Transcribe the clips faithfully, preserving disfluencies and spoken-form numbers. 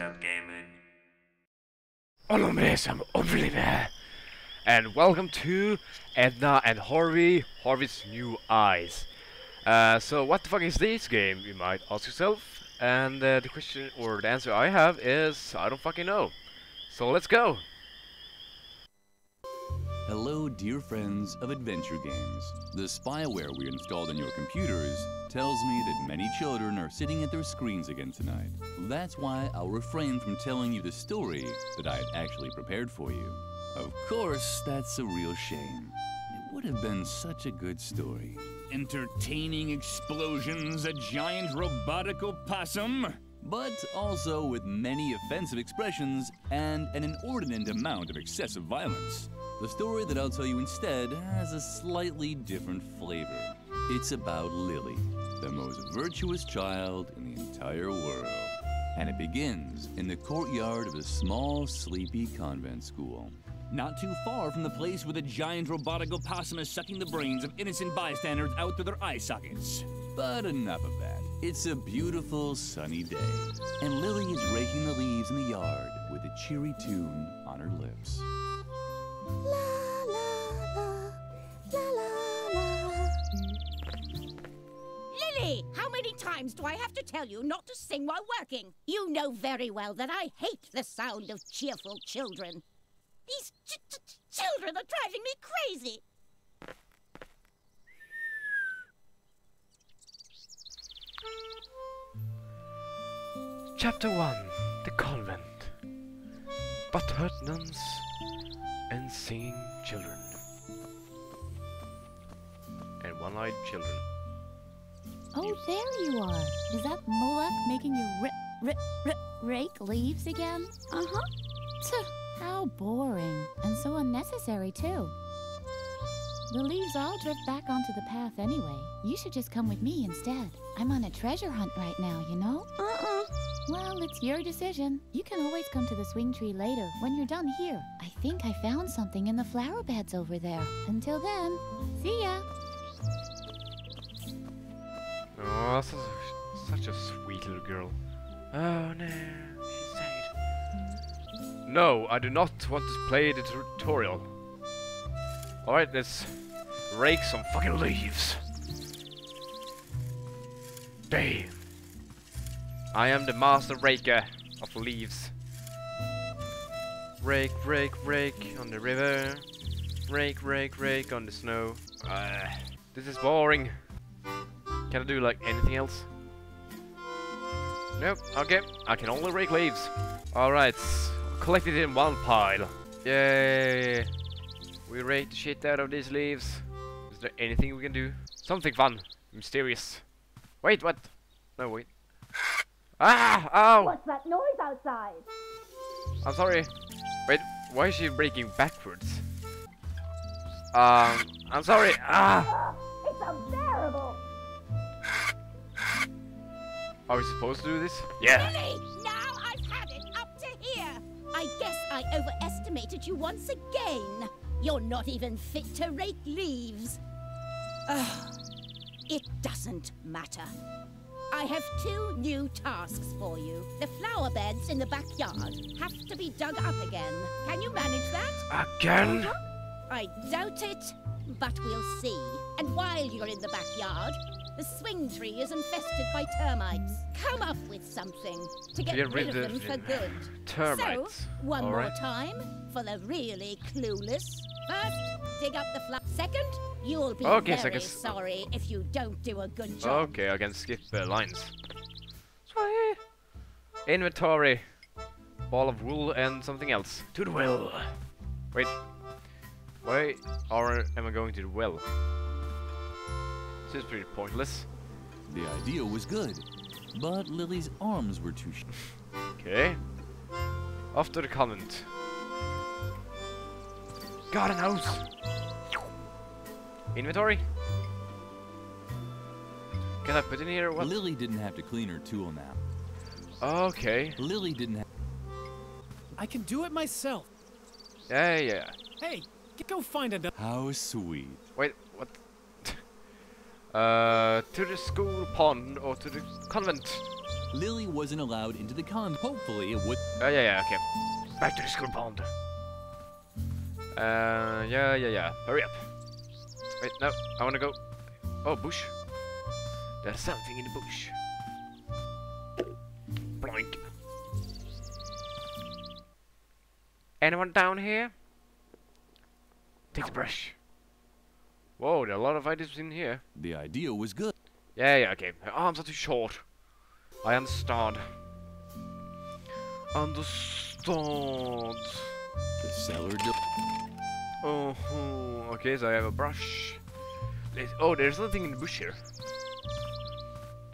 up, gaming? Hello, mates, I'm Oliver, and welcome to Edna and Harvey, Harvey's New Eyes. Uh, so what the fuck is this game, you might ask yourself? And uh, the question, or the answer I have is, I don't fucking know. So let's go! Hello, dear friends of adventure games. The spyware we installed on your computers tells me that many children are sitting at their screens again tonight. That's why I'll refrain from telling you the story that I had actually prepared for you. Of course, that's a real shame. It would have been such a good story. Entertaining explosions, a giant robotic opossum, but also with many offensive expressions and an inordinate amount of excessive violence. The story that I'll tell you instead has a slightly different flavor. It's about Lilli, the most virtuous child in the entire world. And it begins in the courtyard of a small, sleepy convent school. Not too far from the place where the giant robotic opossum is sucking the brains of innocent bystanders out through their eye sockets. But enough of that. It's a beautiful, sunny day, and Lilli is raking the leaves in the yard with a cheery tune on her lips. La, la, la, la, la, la. Lilli, how many times do I have to tell you not to sing while working? You know very well that I hate the sound of cheerful children. These ch ch children are driving me crazy. Chapter one, the convent. Butthurt nuns and singing children and one-eyed children. Oh, there you are. Is that Moloch making you r r r rake leaves again? Uh-huh. Tuh, how boring, and so unnecessary too. The leaves all drift back onto the path anyway. You should just come with me instead. I'm on a treasure hunt right now, you know? Uh-uh. Well, it's your decision. You can always come to the swing tree later, when you're done here. I think I found something in the flower beds over there. Until then, see ya! Oh, such a, such a sweet little girl. Oh no, she said. No, I do not want to play the tutorial. Alright, let's rake some fucking leaves. Damn. I am the master raker of leaves. Rake, rake, rake on the river. Rake, rake, rake on the snow. Uh, this is boring. Can I do like anything else? Nope, okay. I can only rake leaves. Alright, collected in one pile. Yay. We rake the shit out of these leaves. Is there anything we can do? Something fun. Mysterious. Wait, what? No, wait. Ah! Ow! What's that noise outside? I'm sorry. Wait, why is she breaking backwards? Um, I'm sorry. Ah! It's unbearable! Are we supposed to do this? Yeah! Lilli, now I've had it up to here! I guess I overestimated you once again. You're not even fit to rake leaves. Ugh. It doesn't matter. I have two new tasks for you. The flower beds in the backyard have to be dug up again. Can you manage that? Again? Uh-huh. I doubt it, but we'll see. And while you're in the backyard, the swing tree is infested by termites. Come up with something to get, get rid of them for good. Termites. So, one All more right. time for the really clueless. First, dig up the flower. Second, you'll be okay, very so sorry if you don't do a good job. Okay, I can skip the uh, lines. Sorry. Inventory. Ball of wool and something else. To the well. Wait. Why are, am I going to the well? This is pretty pointless. The idea was good, but Lilli's arms were too short. Okay. After the comment. Got an house. Inventory? Can I put in here what? Lilli didn't have to clean her tool now. Okay. Lilli didn't have... I can do it myself. Yeah, yeah. Hey, go find another... How sweet. Wait, what? uh, to the school pond or to the convent. Lilli wasn't allowed into the compound. Hopefully it would. Oh, yeah, yeah, okay. Back to this compound. Uh, yeah, yeah, yeah. Hurry up. Wait, no, I wanna go. Oh, bush. There's something in the bush. Boink. Anyone down here? Take the brush. Whoa, there are a lot of items in here. The idea was good. Yeah, yeah, okay. Her arms are too short. I understand. Understood. The cellar door. Oh, oh, okay, so I have a brush. There's, oh, there's nothing in the bush here.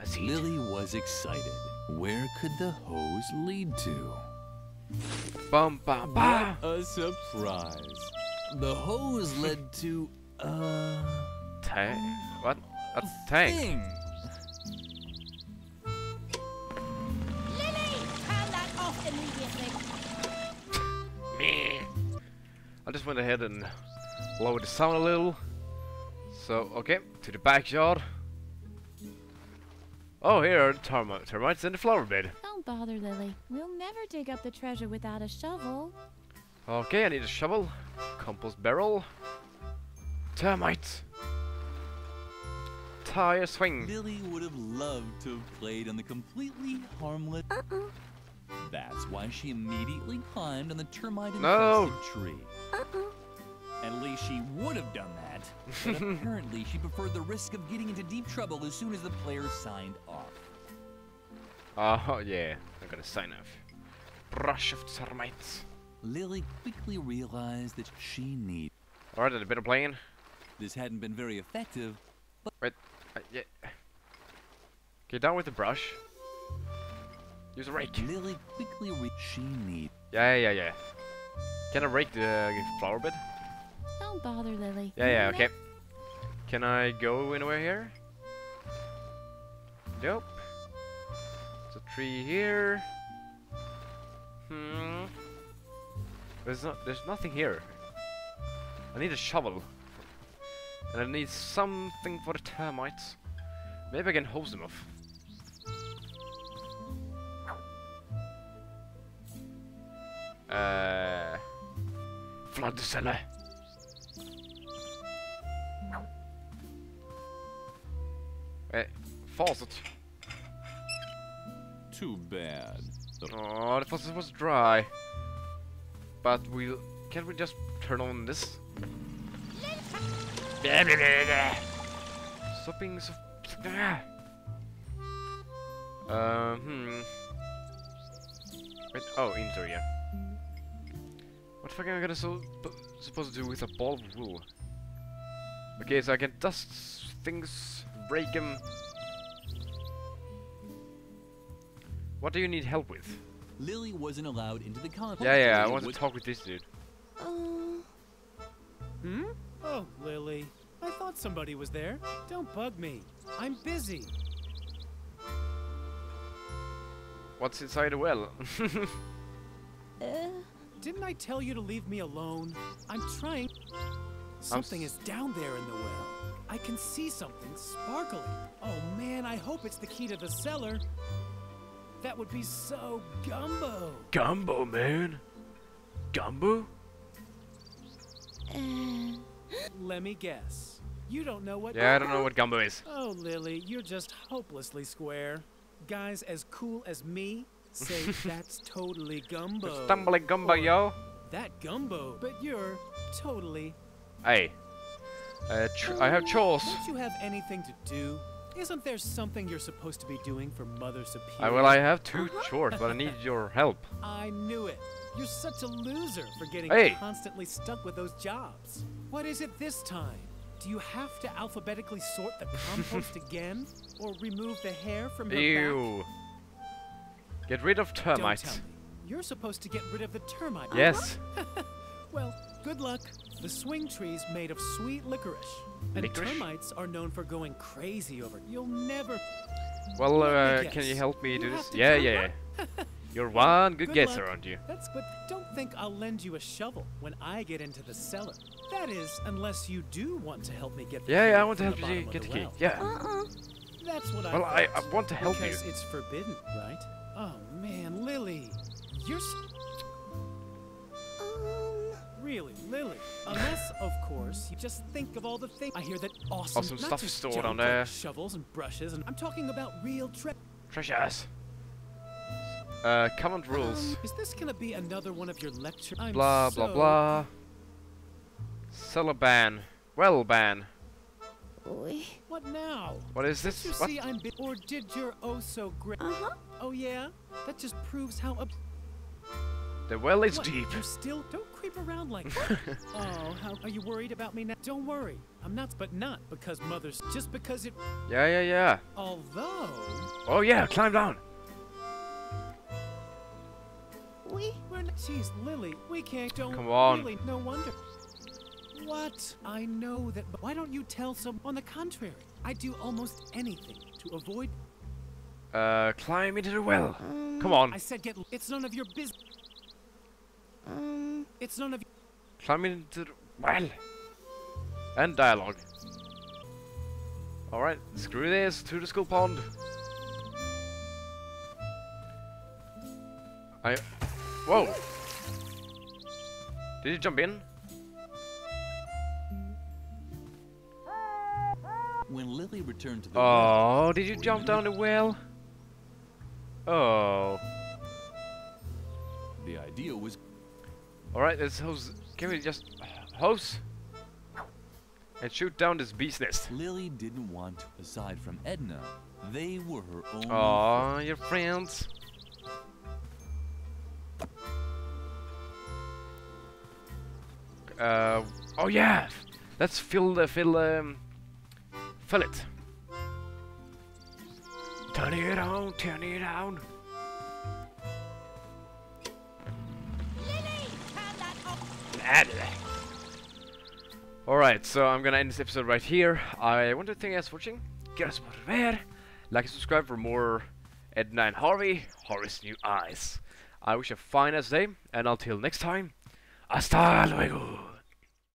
I see. Lilli was excited. Where could the hose lead to? Bum, bum, bum. What a surprise. The hose led to a... tank? What? A tank? Thing. Lilli, turn that off immediately. Me. I just went ahead and lowered the sound a little. So, okay, to the backyard. Oh, here are the term termites in the flower bed. Don't bother, Lilli. We'll never dig up the treasure without a shovel. Okay, I need a shovel. Compost barrel. Termites. Tire swing. Lilli would have loved to have played on the completely harmless. Uh-uh. That's why she immediately climbed on the termite-infested no. tree. Uh-uh. At least she would have done that, but apparently she preferred the risk of getting into deep trouble as soon as the player signed off. Oh, yeah, I gotta sign off. Brush of termites. Lilli quickly realized that she needed. Alright, a bit of playing. This hadn't been very effective, but. Wait, uh, yeah. Get down with the brush. Use a rake. Lilli quickly reached she needed. Yeah, yeah, yeah. Can I rake the flower bed? Don't bother, Lilli. Yeah, yeah, okay. Can I go anywhere here? Nope. There's a tree here. Hmm. There's not. There's nothing here. I need a shovel, and I need something for the termites. Maybe I can hose them off. Uh. Flood the cellar. Hey, faucet. Too bad. Oh, the faucet was dry. But we'll... Can we just turn on this? Something so... Uh, hmm. Wait, oh, inventory, yeah. What the fuck am I gonna so, supposed to do with a ball of wool? Okay, so I can dust things... Break him. What do you need help with? Lilli wasn't allowed into the compound. Yeah, yeah, I want to talk with this dude. Uh. Hmm? Oh, Lilli. I thought somebody was there. Don't bug me. I'm busy. What's inside the well? uh. Didn't I tell you to leave me alone? I'm trying. Something I'm is down there in the well. I can see something sparkling. Oh man, I hope it's the key to the cellar. That would be so gumbo. Gumbo, man. Gumbo? Uh. Let me guess. You don't know what. Yeah, I don't know what gumbo is. Oh, Lilli, you're just hopelessly square. Guys as cool as me say that's totally gumbo. It's totally gumbo, or, yo. That gumbo, but you're totally. Hey. Uh, tr I have chores. Don't you have anything to do? Isn't there something you're supposed to be doing for Mother Superior? I, well, I have two chores, but I need your help. I knew it. You're such a loser for getting hey. constantly stuck with those jobs. What is it this time? Do you have to alphabetically sort the compost again? Or remove the hair from her Ew. back? Get rid of termites. Don't tell me. You're supposed to get rid of the termites. Yes. Well, good luck. The swing tree's made of sweet licorice. And licorice? Termites are known for going crazy over. You'll never. Well, uh, can you help me you do this? Yeah, yeah, yeah. You're one good, good guesser, luck. aren't you? That's good. Don't think I'll lend you a shovel when I get into the cellar. That is, unless you do want to help me get the yeah, key. Yeah, yeah, I want to help you get the key. Well. Yeah. Uh-uh. That's what I Well, I, I want to help you. Because it's forbidden, right? Oh, man, Lilli. You're s Um... Really, Lilli. Unless, of course, you just think of all the things... I hear that awesome... Awesome stuff is stored on there. Shovels and brushes, and I'm talking about real tre... Treasures. Uh, common rules. Um, is this gonna be another one of your lectures? Blah, so blah, blah. Cellaban. Well, ban. What now? What is this? Did you what? See I'm bit or did your oh so great? Uh huh. Oh yeah. That just proves how up. The well is what? Deep. You still don't creep around like that. Oh, how are you worried about me now? Don't worry, I'm not. But not because mother's. Just because it. Yeah, yeah, yeah. Although. Oh yeah, climb down. We. We're not. Jeez, Lilli, we can't. Don't. Come on. Really, no wonder. What? I know that, but why don't you tell some? On the contrary, I do almost anything to avoid... Uh, climb into the well. Um, Come on. I said get... It's none of your business. Um... It's none of... Climb into the well. And dialogue. Alright, screw this. To the school pond. I... Whoa. Did you jump in? When Lilli returned to the oh, well, did you jump down the well? Oh. The idea was. All right, let's hose. Can we just hose and shoot down this bee's nest? Lilli didn't want to. Aside from Edna, they were her only. Oh, your friends. Uh. Oh yeah. Let's fill the fill um. Fill it. Turn it on, turn it on. Lilli, turn that off. Alright, so I'm gonna end this episode right here. I want to thank you guys for watching. Gracias por ver. Like and subscribe for more Edna and Harvey, Harvey's New Eyes. I wish you a fine nice day, and until next time, hasta luego.